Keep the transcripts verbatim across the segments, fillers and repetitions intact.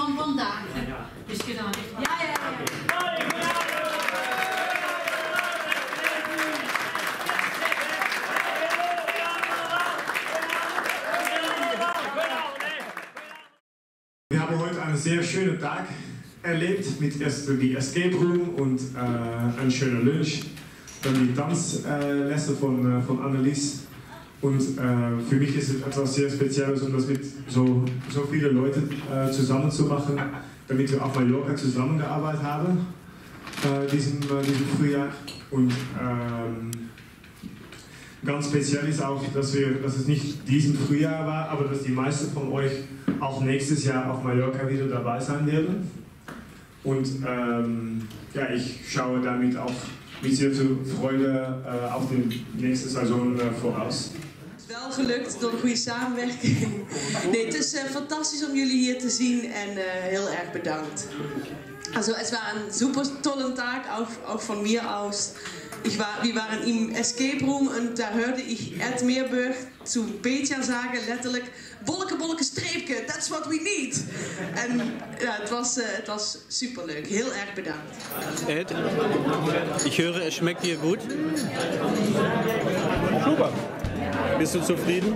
van vandaag is gedaan. Ja, ja, ja. Wir haben heute einen sehr schönen Tag erlebt mit erst die Escape Room und äh, ein schöner Lunch, dann die Tanzlehre äh, von, äh, von Annelies. Und äh, für mich ist es etwas sehr Spezielles, um das mit so, so vielen Leuten äh, zusammen zu machen, damit wir auf Mallorca zusammengearbeitet haben, äh, diesem, äh, diesem Frühjahr. Und äh, ganz speziell ist auch, dass, wir, dass es nicht diesem Frühjahr war, aber dass die meisten von euch auch nächstes Jahr auf Mallorca wieder dabei sein werden. Und äh, ja, ich schaue damit auch mit sehr viel Freude äh, auf die nächste Saison äh, voraus. Wel gelukt door een goede samenwerking. Nee, het is uh, fantastisch om jullie hier te zien en uh, heel erg bedankt. Also, es war ein super tollen Tag, auch, auch von mir aus. Ich war, wir waren im Escape Room und da hörte ich Ed Meerburg zu Petja sagen, letterlijk, bolke, bolke, streepje, that's what we need. En ja, het was, uh, het was superleuk. Heel erg bedankt. Ed, ich höre, es schmeckt dir gut. Super. Bist du zufrieden?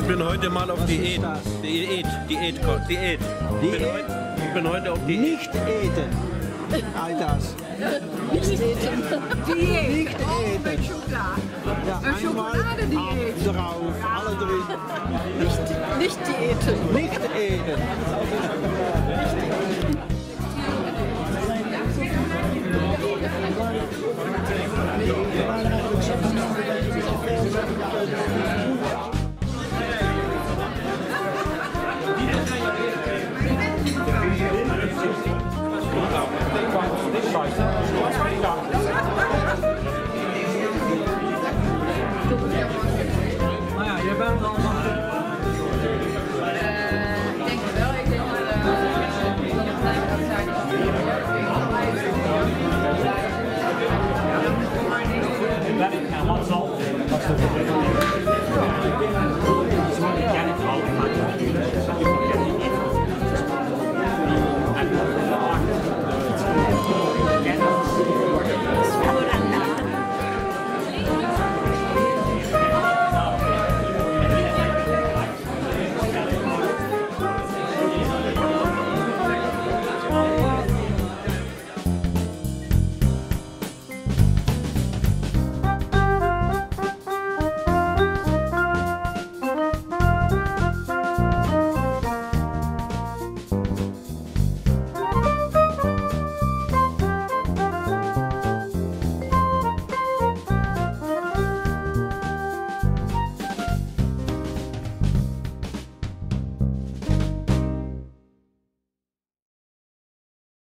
Ich bin heute mal auf Diät. Diät, Diät, Diät. Ich bin heute auf Diät. Nicht eten. All das. Nicht eten. Diät. Nicht eten. Schokolade. Schokolade-Diät. Drauf, alle drin. Nicht eten. Nicht eten.